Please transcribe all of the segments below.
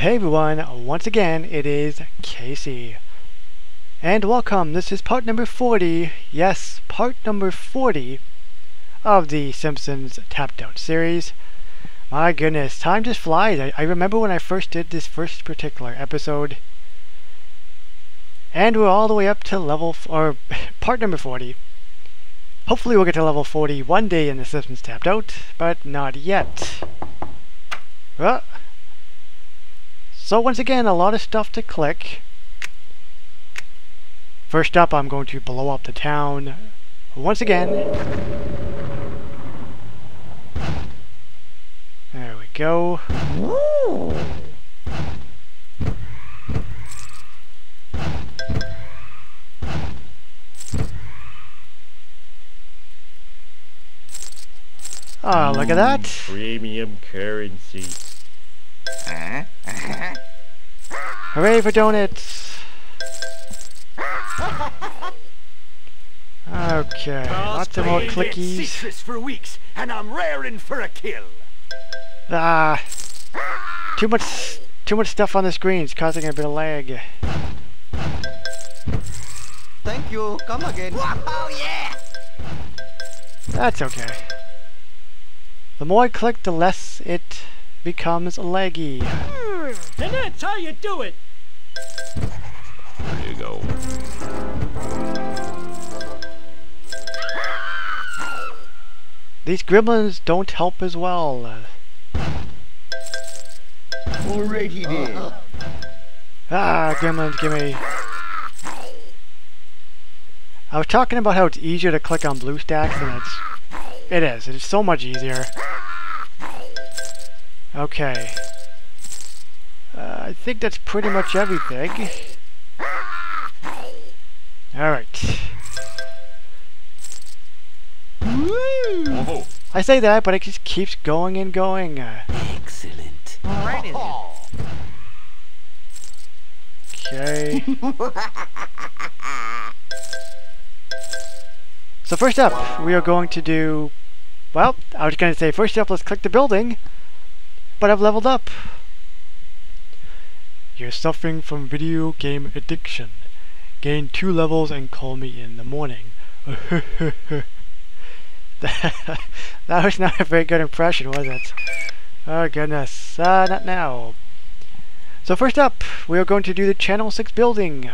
Hey everyone, once again it is Casey. And welcome, this is part number 40, yes, part number 40 of the Simpsons Tapped Out series. My goodness, time just flies. I remember when I first did this first particular episode. And we're all the way up to part number 40. Hopefully we'll get to level 40 one day in the Simpsons Tapped Out, but not yet. So once again, a lot of stuff to click. First up, I'm going to blow up the town once again. There we go. Ah, oh, look at that. Premium currency. Hooray for donuts. Okay, lots of more clickies. For weeks, and I'm raring for a kill. Ah, too much stuff on the screen. It's causing a bit of lag. Thank you. Come again. Oh yeah. That's okay. The more I click, the less it becomes laggy. And that's how you do it. There you go. These gremlins don't help as well. Already there. Ah, gremlins, gimme. I was talking about how it's easier to click on BlueStacks, and it is. It's so much easier. Okay. I think that's pretty much everything. Alright. I say that, but it just keeps going and going. Excellent. Right in it. Okay. So first up, we are going to do... Well, I was going to say, first up, let's click the building. But I've leveled up. You're suffering from video game addiction. Gain 2 levels and call me in the morning. That was not a very good impression, was it? Oh goodness, not now. So first up, we are going to do the Channel 6 building.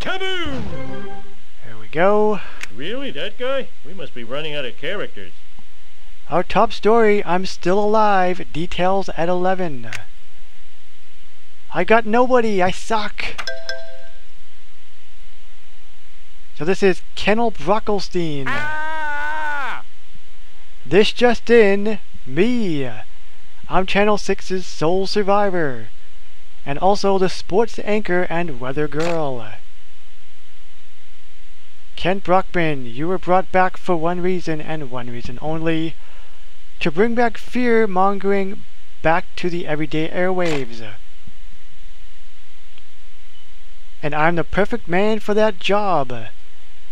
Kaboom! There we go. Really, that guy? We must be running out of characters. Our top story, I'm still alive, details at 11. I got nobody, I suck. So this is Kennel Brockelstein. Ah! This just in, me. I'm Channel 6's sole survivor. And also the sports anchor and weather girl. Kent Brockman, you were brought back for one reason and one reason only. To bring back fear-mongering back to the everyday airwaves. And I'm the perfect man for that job.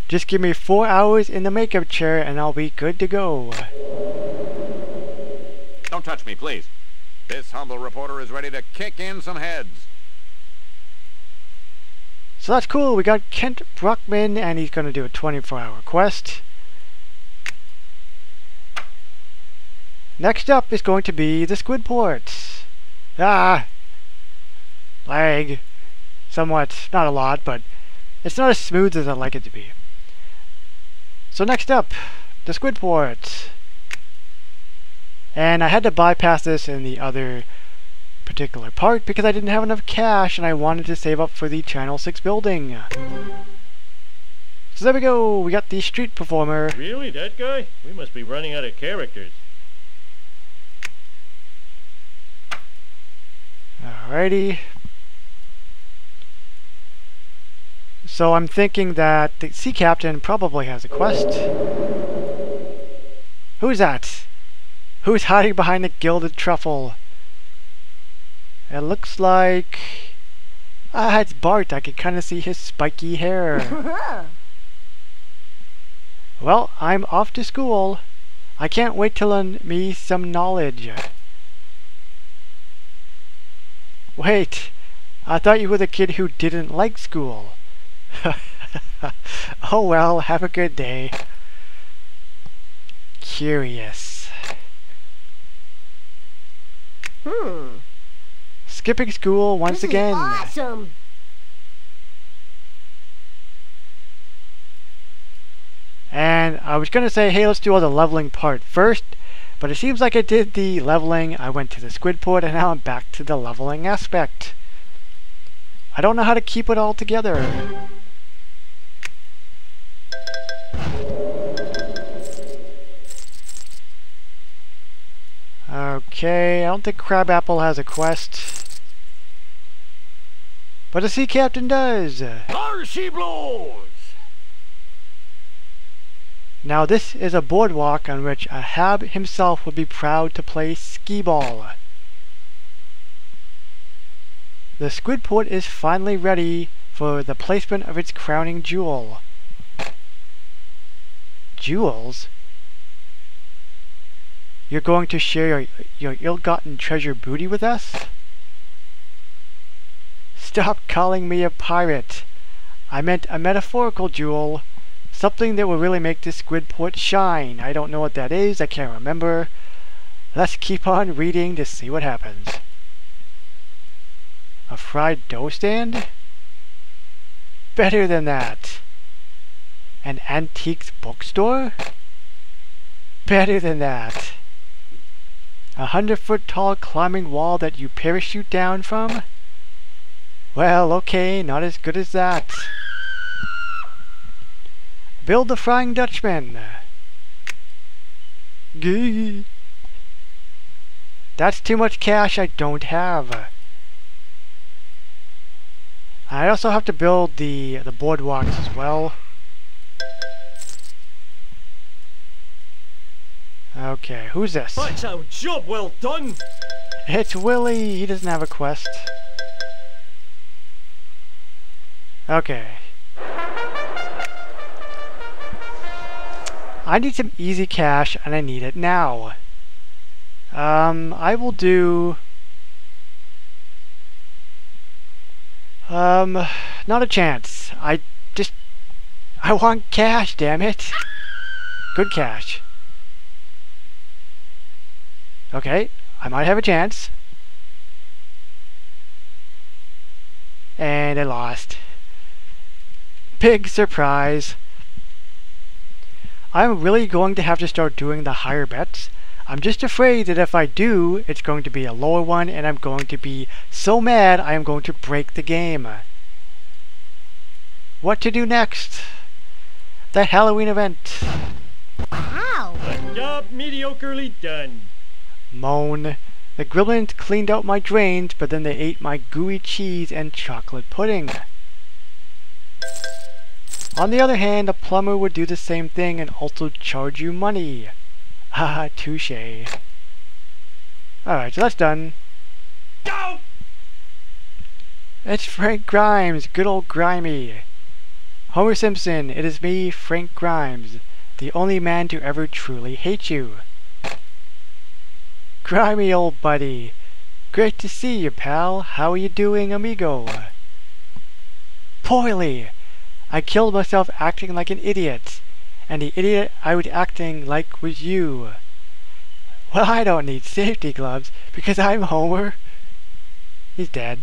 Just give me 4 hours in the makeup chair and I'll be good to go. Don't touch me, please. This humble reporter is ready to kick in some heads. So that's cool. We got Kent Brockman and he's going to do a 24-hour quest. Next up is going to be the Squidport. Ah! Lag. Somewhat. Not a lot, but it's not as smooth as I'd like it to be. So next up, the Squidport. And I had to bypass this in the other particular part because I didn't have enough cash and I wanted to save up for the Channel 6 building. So there we go, we got the street performer. Really, that guy? We must be running out of characters. Alrighty. So I'm thinking that the sea captain probably has a quest. Who's that? Who's hiding behind the gilded truffle? It looks like... Ah, it's Bart. I can kind of see his spiky hair. Well, I'm off to school. I can't wait to learn me some knowledge. Wait, I thought you were the kid who didn't like school. Oh well, have a good day. Curious. Skipping school once again. Awesome. And I was gonna say, hey, let's do all the leveling part first, but it seems like I did the leveling, I went to the Squidport, and now I'm back to the leveling aspect. I don't know how to keep it all together. Okay, I don't think Crabapple has a quest. But the sea captain does! There she blows! Now this is a boardwalk on which Ahab himself would be proud to play skee-ball. The Squidport is finally ready for the placement of its crowning jewel. Jewels? You're going to share your ill-gotten treasure booty with us? Stop calling me a pirate. I meant a metaphorical jewel. Something that will really make this Squidport shine. I don't know what that is, I can't remember. Let's keep on reading to see what happens. A fried dough stand? Better than that. An antiques bookstore? Better than that. 100-foot-tall climbing wall that you parachute down from? Well, okay, not as good as that. Build the Flying Dutchman. Gee. That's too much cash I don't have. I also have to build the boardwalks as well. Okay, who's this? That's a job well done. It's Willy. He doesn't have a quest. Okay. I need some easy cash, and I need it now. I will do... not a chance. I want cash, damn it. Good cash. Okay, I might have a chance. And I lost. Big surprise. I'm really going to have to start doing the higher bets. I'm just afraid that if I do, it's going to be a lower one and I'm going to be so mad I am going to break the game. What to do next? The Halloween event. Wow! Good job, mediocrely done. Moan. The gremlins cleaned out my drains, but then they ate my gooey cheese and chocolate pudding. On the other hand, a plumber would do the same thing and also charge you money. Ah, touché. Alright, so that's done. No! It's Frank Grimes, good old Grimey. Homer Simpson, it is me, Frank Grimes, the only man to ever truly hate you. Grimey, old buddy. Great to see you, pal. How are you doing, amigo? Poorly! I killed myself acting like an idiot, and the idiot I was acting like was you. Well, I don't need safety gloves, because I'm Homer. He's dead.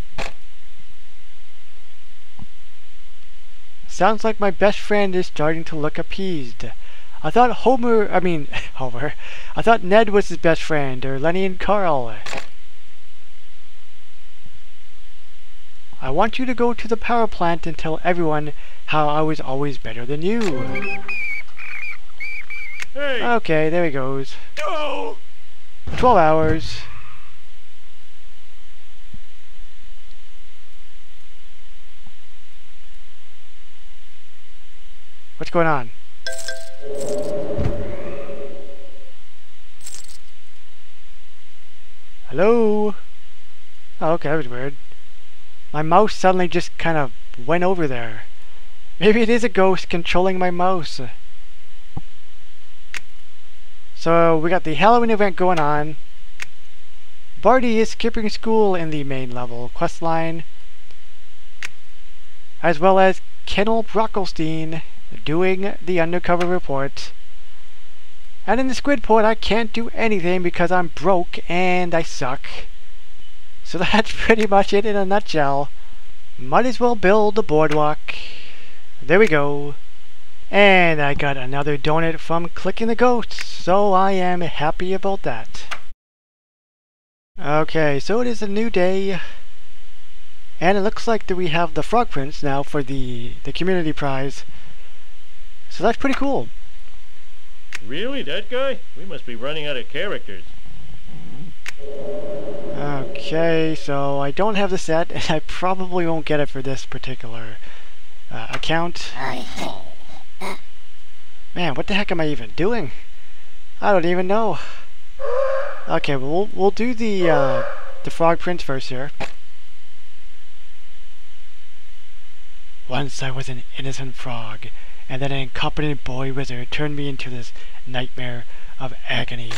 Sounds like my best friend is starting to look appeased. I thought I thought Ned was his best friend, or Lenny and Carl. I want you to go to the power plant and tell everyone how I was always better than you. Hey. Okay, there he goes. No. 12 hours. What's going on? Hello? Oh, okay, that was weird. My mouse suddenly just kind of went over there. Maybe it is a ghost controlling my mouse. So we got the Halloween event going on. Barty is skipping school in the main level questline, as well as Kennel Brockelstein doing the undercover report. And in the Squidport, I can't do anything because I'm broke and I suck. So that's pretty much it in a nutshell. Might as well build the boardwalk. There we go. And I got another donut from clicking the ghosts, so I am happy about that. Okay, so it is a new day. And it looks like that we have the frog prints now for the community prize. So that's pretty cool. Really, that guy? We must be running out of characters. Okay, so I don't have the set, and I probably won't get it for this particular account. Man, what the heck am I even doing? I don't even know. Okay, we'll do the frog prints first here. Once I was an innocent frog, and then an incompetent boy wizard turned me into this nightmare of agony.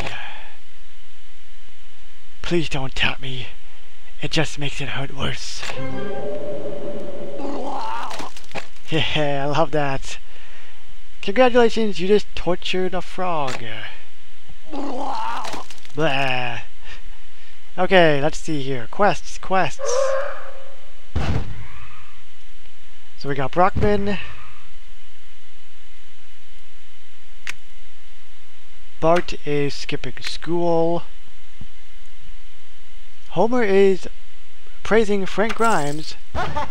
Please don't tap me. It just makes it hurt worse. Yeah, I love that. Congratulations, you just tortured a frog. Blah. Okay, let's see here. Quests. So we got Brockman, Bart is skipping school, Homer is praising Frank Grimes. Alright,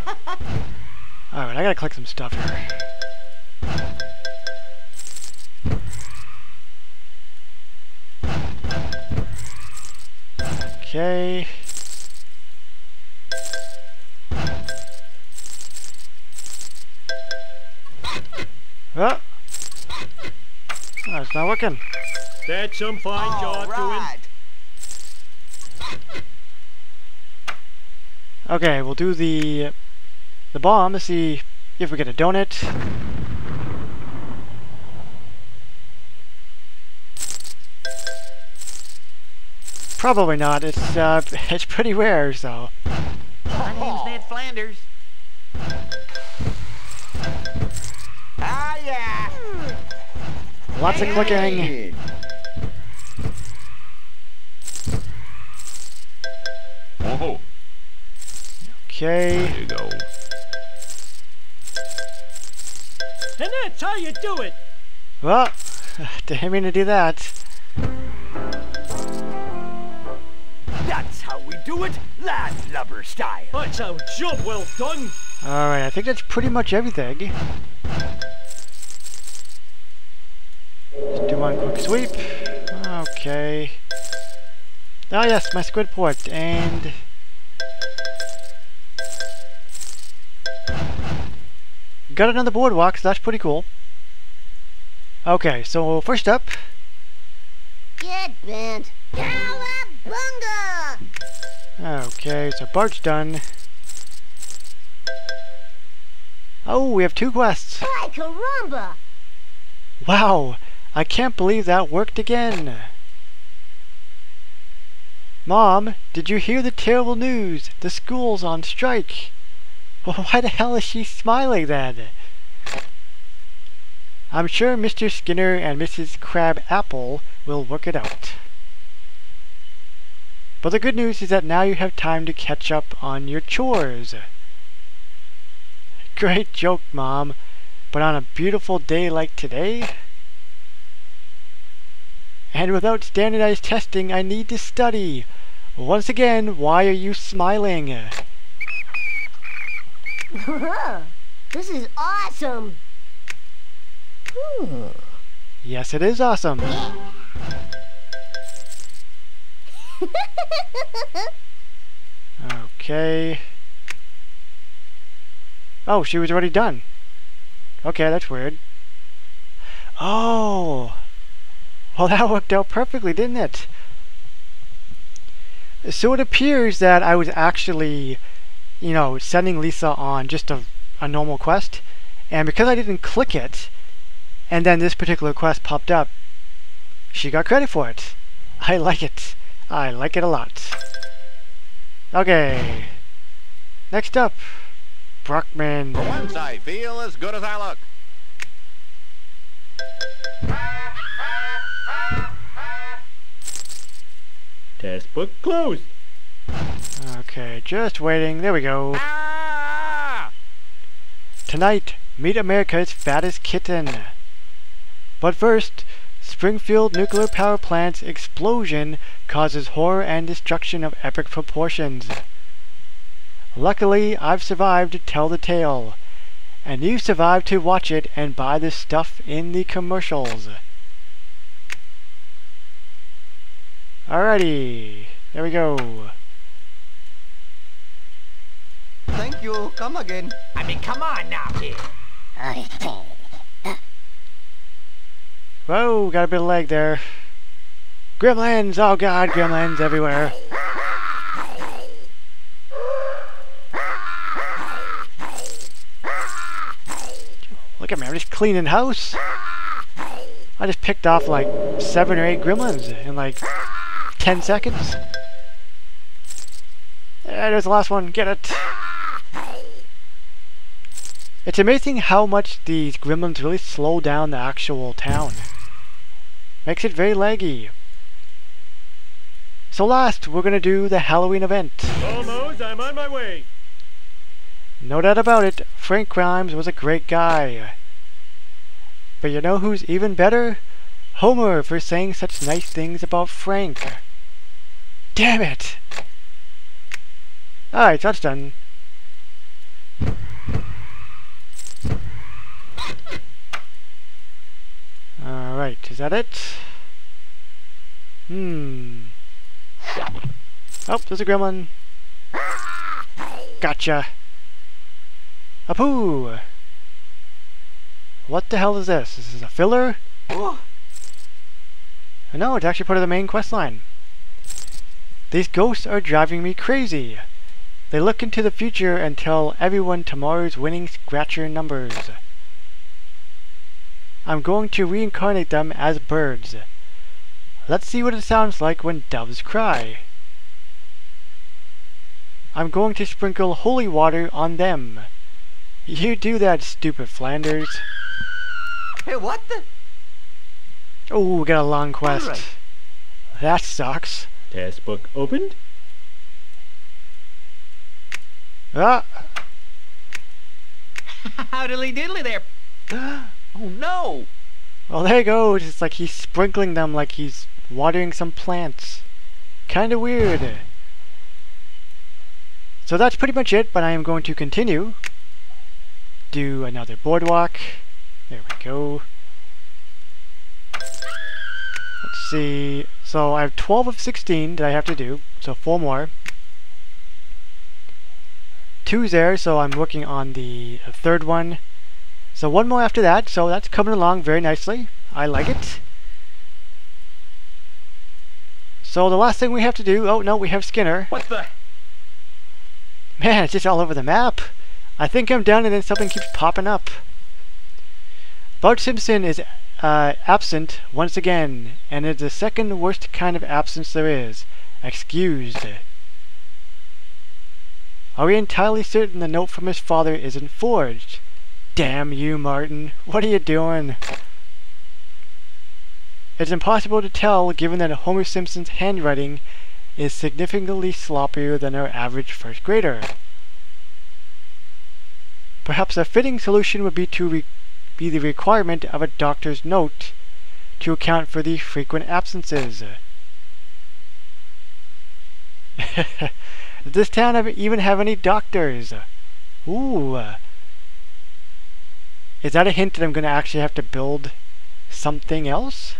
I gotta click some stuff here. Okay. Oh. Oh, it's not working. That's some fine job doing. Okay, we'll do the bomb to see if we get a donut. Probably not. It's pretty rare, so. My name's Ned Flanders. Ah yeah. Lots of clicking. Whoa. Okay. There you go. And that's how you do it. Well, didn't mean to do that. That's how we do it, lad lubber style. That's our job, well done. Alright, I think that's pretty much everything. Just do one quick sweep. Okay. Ah yes, my Squidport, and... got another boardwalk, so that's pretty cool. Okay, so first up... get bent. Cowabunga! Okay, so Bart's done. Oh, we have two quests. Ay, caramba! Wow, I can't believe that worked again. Mom, did you hear the terrible news? The school's on strike. Well, why the hell is she smiling then? I'm sure Mr. Skinner and Mrs. Crabapple will work it out. But the good news is that now you have time to catch up on your chores. Great joke, Mom, but on a beautiful day like today? And without standardized testing, I need to study. Once again, why are you smiling? This is awesome! Yes, it is awesome. Okay. Oh, she was already done. Okay, that's weird. Oh! Well, that worked out perfectly, didn't it? So it appears that I was actually, you know, sending Lisa on just a normal quest, and because I didn't click it, and then this particular quest popped up, she got credit for it. I like it. I like it a lot. Okay. Next up, Brockman. For once, I feel as good as I look. Test book closed. Okay, just waiting. There we go. Ah! Tonight, meet America's fattest kitten. But first, Springfield nuclear power plant's explosion causes horror and destruction of epic proportions. Luckily, I've survived to tell the tale, and you've survived to watch it and buy the stuff in the commercials. Alrighty, there we go. Thank you, come again. I mean, come on now, kid. Whoa, got a bit of lag there. Gremlins, oh god, gremlins everywhere. Look at me, I'm just cleaning house. I just picked off like 7 or 8 gremlins in like 10 seconds. There's the last one, get it. It's amazing how much these gremlins really slow down the actual town. Makes it very laggy. So last, we're gonna do the Halloween event. Almost, I'm on my way. No doubt about it, Frank Grimes was a great guy. But you know who's even better? Homer, for saying such nice things about Frank. Damn it! Alright, so that's done. Alright, is that it? Oh, there's a gremlin. Gotcha. Apoo! What the hell is this? Is this a filler? Oh. No, it's actually part of the main quest line. These ghosts are driving me crazy. They look into the future and tell everyone tomorrow's winning scratcher numbers. I'm going to reincarnate them as birds. Let's see what it sounds like when doves cry. I'm going to sprinkle holy water on them. You do that, stupid Flanders. Hey, what the? Oh, we got a long quest. Right. That sucks. Test book opened. Ah! Howdily diddly there. Oh no! Well, there you go. It's like he's sprinkling them like he's watering some plants. Kinda weird. So that's pretty much it, but I am going to continue. Do another boardwalk. There we go. Let's see. So I have 12 of 16 that I have to do. So 4 more. 2's there, so I'm working on the 3rd one. So 1 more after that. So that's coming along very nicely. I like it. So the last thing we have to do... Oh no, we have Skinner. What the? Man, it's just all over the map. I think I'm done and then something keeps popping up. Bart Simpson is absent once again, and it's the second worst kind of absence there is. Excused. Are we entirely certain the note from his father isn't forged? Damn you, Martin. What are you doing? It's impossible to tell given that Homer Simpson's handwriting is significantly sloppier than our average first grader. Perhaps a fitting solution would be to be the requirement of a doctor's note to account for the frequent absences. Does this town even have any doctors? Ooh. Is that a hint that I'm going to actually have to build something else?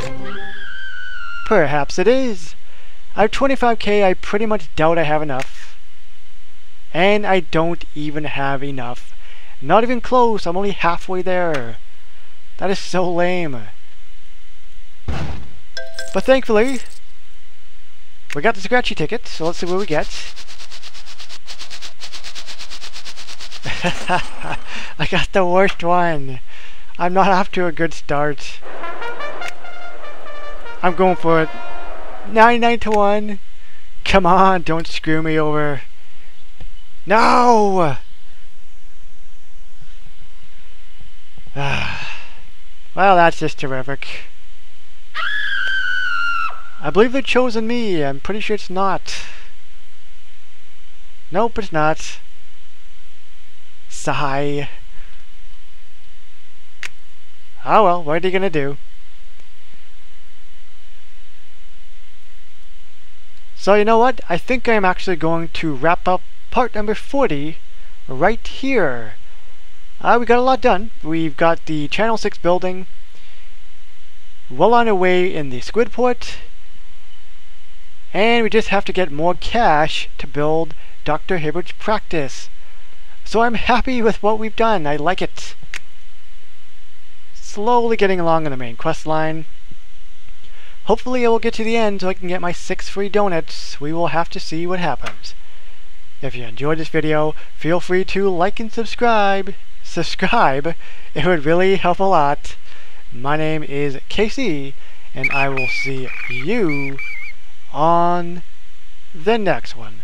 Perhaps it is. I have 25k, I pretty much doubt I have enough. And I don't even have enough. Not even close, I'm only halfway there. That is so lame. But thankfully, we got the scratchy ticket, so let's see what we get. I got the worst one. I'm not off to a good start. I'm going for it. 99 to 1. Come on, don't screw me over. No! Well, that's just terrific. I believe they've chosen me. I'm pretty sure it's not. Nope, it's not. Sigh. Oh well, what are you gonna do? So you know what? I think I'm actually going to wrap up part number 40 right here. We got a lot done. We've got the Channel 6 building well on our way in the Squidport, and we just have to get more cash to build Dr. Hibbert's practice. So I'm happy with what we've done. I like it. Slowly getting along in the main quest line. Hopefully I will get to the end so I can get my 6 free donuts. We will have to see what happens. If you enjoyed this video, feel free to like and subscribe. It would really help a lot. My name is KC, and I will see you on the next one.